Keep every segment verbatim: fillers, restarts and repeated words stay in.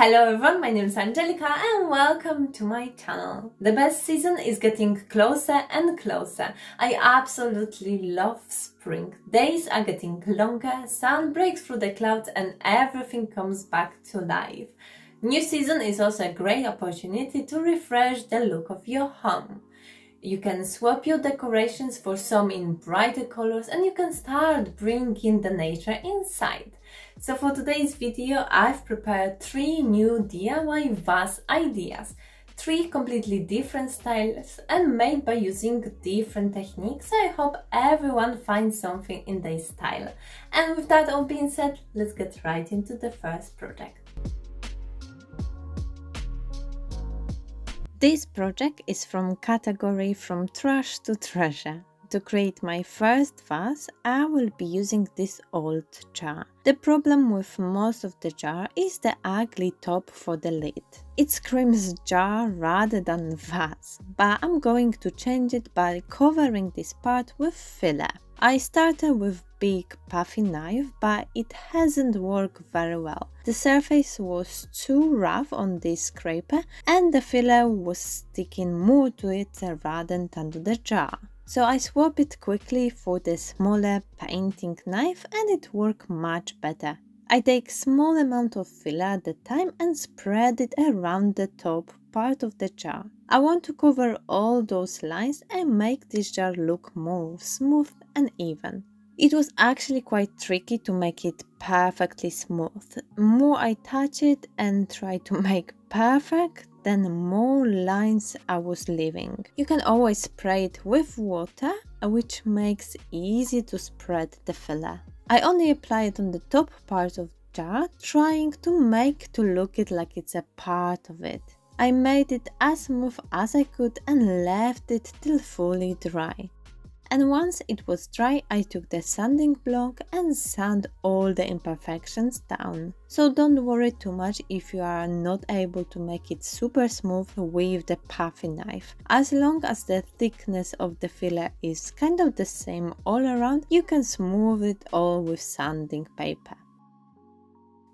Hello everyone, my name is Angelica and welcome to my channel. The best season is getting closer and closer. I absolutely love spring. Days are getting longer, sun breaks through the clouds and everything comes back to life. New season is also a great opportunity to refresh the look of your home. You can swap your decorations for some in brighter colors and you can start bringing the nature inside. So for today's video, I've prepared three new D I Y vase ideas. Three completely different styles and made by using different techniques. So I hope everyone finds something in their style. And with that all being said, let's get right into the first project. This project is from category From Trash to Treasure. To create my first vase, I will be using this old jar. The problem with most of the jar is the ugly top for the lid. It screams jar rather than vase, but I'm going to change it by covering this part with filler. I started with big puffy knife, but it hasn't worked very well. The surface was too rough on this scraper and the filler was sticking more to it rather than to the jar. So I swapped it quickly for the smaller painting knife and it worked much better. I take small amount of filler at the time and spread it around the top part of the jar. I want to cover all those lines and make this jar look more smooth and even. It was actually quite tricky to make it perfectly smooth. More I touch it and try to make perfect, then more lines I was leaving. You can always spray it with water, which makes it easy to spread the filler. I only apply it on the top part of the jar, trying to make to look it like it's a part of it. I made it as smooth as I could and left it till fully dry. And once it was dry, I took the sanding block and sand all the imperfections down. So don't worry too much if you are not able to make it super smooth with the puffy knife. As long as the thickness of the filler is kind of the same all around, you can smooth it all with sanding paper.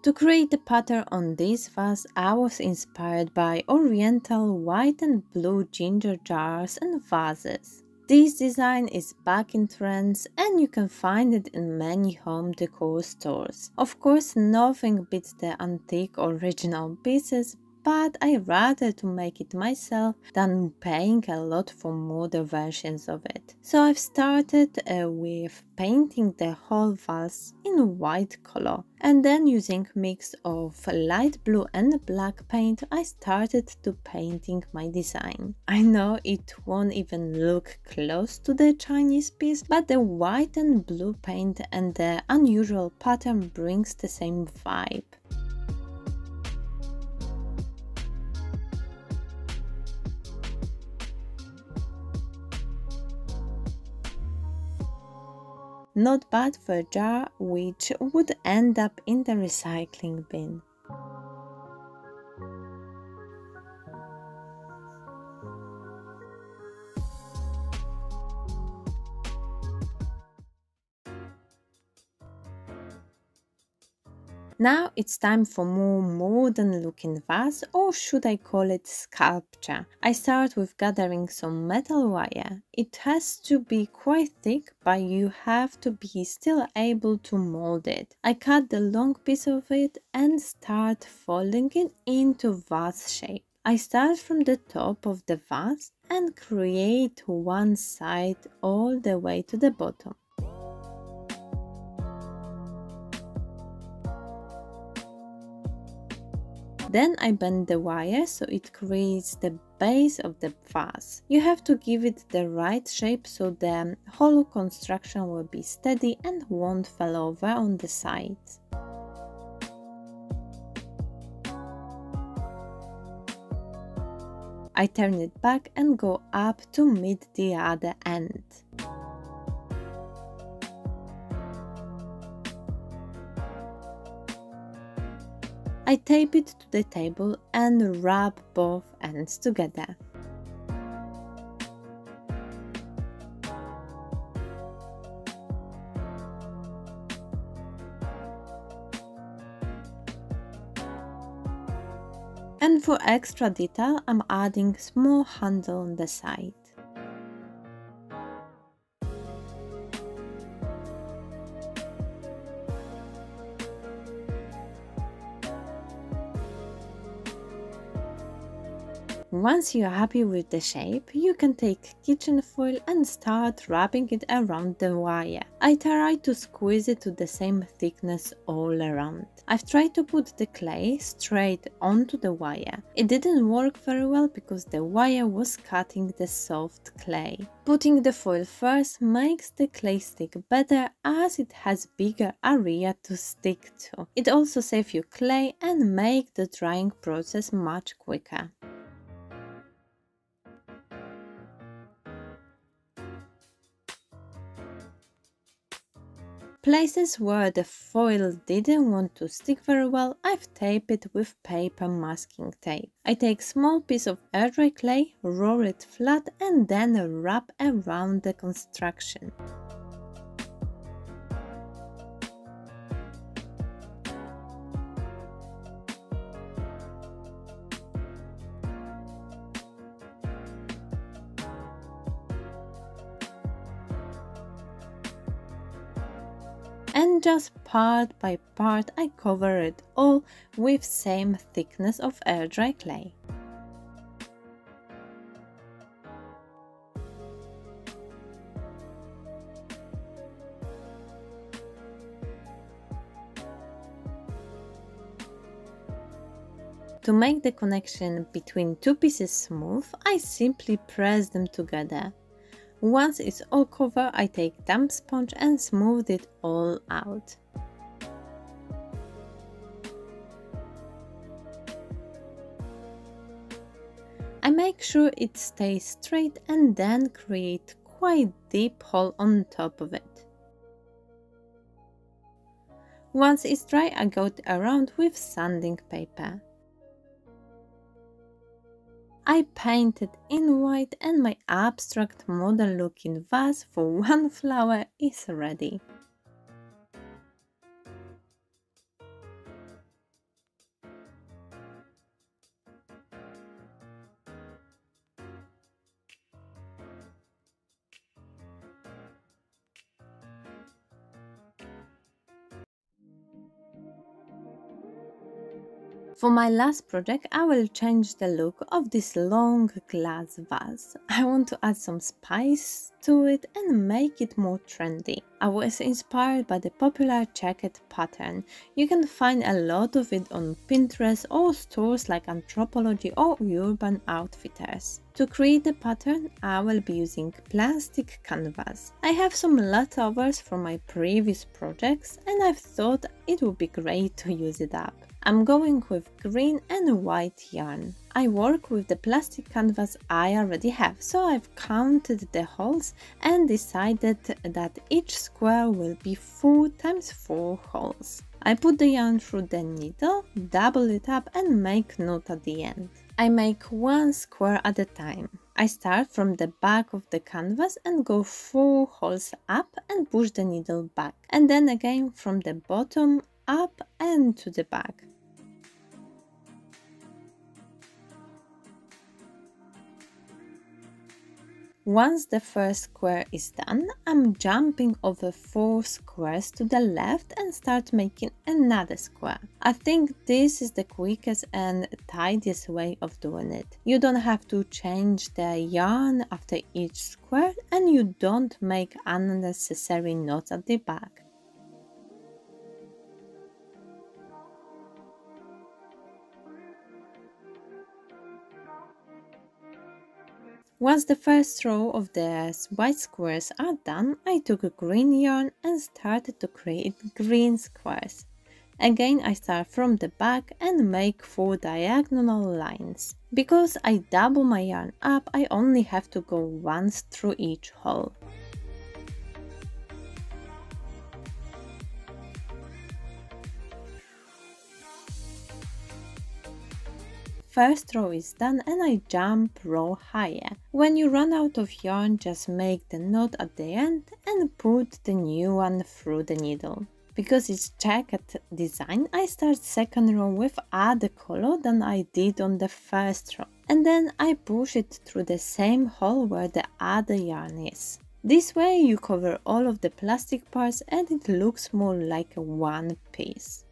To create the pattern on this vase, I was inspired by oriental white and blue ginger jars and vases. This design is back in trends and you can find it in many home decor stores. Of course, nothing beats the antique original pieces, but I rather to make it myself than paying a lot for modern versions of it. So I've started uh, with painting the whole vase in white color and then using mix of light blue and black paint I started to painting my design. I know it won't even look close to the Chinese piece, but the white and blue paint and the unusual pattern brings the same vibe. Not bad for a jar which would end up in the recycling bin. Now it's time for more modern looking vase, or should I call it sculpture. I start with gathering some metal wire. It has to be quite thick, but you have to be still able to mold it. I cut the long piece of it and start folding it into vase shape. I start from the top of the vase and create one side all the way to the bottom. Then I bend the wire so it creates the base of the vase. You have to give it the right shape so the whole construction will be steady and won't fall over on the sides. I turn it back and go up to meet the other end. I tape it to the table and rub both ends together. And for extra detail, I'm adding small handle on the side. Once you are happy with the shape, you can take kitchen foil and start wrapping it around the wire. I try to squeeze it to the same thickness all around. I've tried to put the clay straight onto the wire. It didn't work very well because the wire was cutting the soft clay. Putting the foil first makes the clay stick better as it has bigger area to stick to. It also saves you clay and makes the drying process much quicker. Places where the foil didn't want to stick very well, I've taped it with paper masking tape. I take small piece of air-dry clay, roll it flat and then wrap around the construction. And just part by part I cover it all with same thickness of air dry clay. To make the connection between two pieces smooth, I simply press them together. Once it's all covered, I take damp sponge and smooth it all out. I make sure it stays straight and then create quite deep hole on top of it. Once it's dry, I coat around with sanding paper. I painted in white and my abstract model looking vase for one flower is ready. For my last project, I will change the look of this long glass vase. I want to add some spice to it and make it more trendy. I was inspired by the popular jacket pattern. You can find a lot of it on Pinterest or stores like Anthropologie or Urban Outfitters. To create the pattern, I will be using plastic canvas. I have some leftovers from my previous projects and I've thought it would be great to use it up. I'm going with green and white yarn. I work with the plastic canvas I already have, so I've counted the holes and decided that each square will be four times four holes. I put the yarn through the needle, double it up and make knot at the end. I make one square at a time. I start from the back of the canvas and go four holes up and push the needle back, and then again from the bottom up and to the back. Once the first square is done, I'm jumping over four squares to the left and start making another square. I think this is the quickest and tidiest way of doing it. You don't have to change the yarn after each square and you don't make unnecessary knots at the back. Once the first row of the white squares are done, I took a green yarn and started to create green squares. Again, I start from the back and make four diagonal lines. Because I double my yarn up, I only have to go once through each hole. First row is done and I jump row higher. When you run out of yarn, just make the knot at the end and put the new one through the needle. Because it's jacket design, I start second row with other color than I did on the first row. And then I push it through the same hole where the other yarn is. This way you cover all of the plastic parts and it looks more like one piece.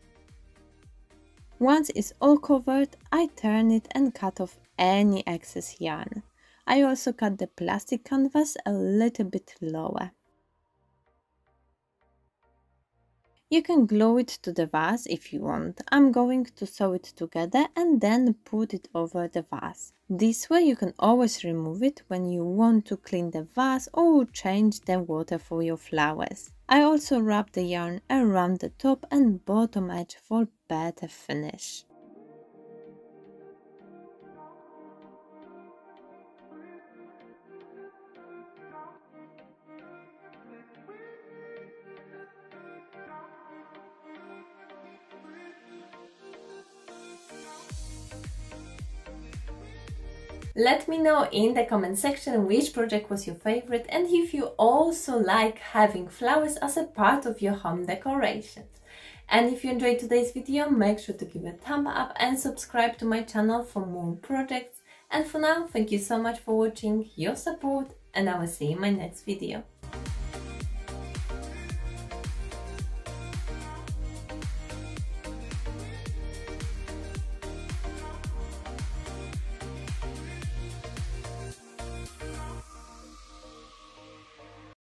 Once it's all covered, I turn it and cut off any excess yarn. I also cut the plastic canvas a little bit lower. You can glue it to the vase if you want. I'm going to sew it together and then put it over the vase. This way you can always remove it when you want to clean the vase or change the water for your flowers. I also wrap the yarn around the top and bottom edge for better finish. Let me know in the comment section which project was your favorite and if you also like having flowers as a part of your home decorations. And if you enjoyed today's video, make sure to give it a thumb up and subscribe to my channel for more projects. And for now, thank you so much for watching, your support, and I will see you in my next video.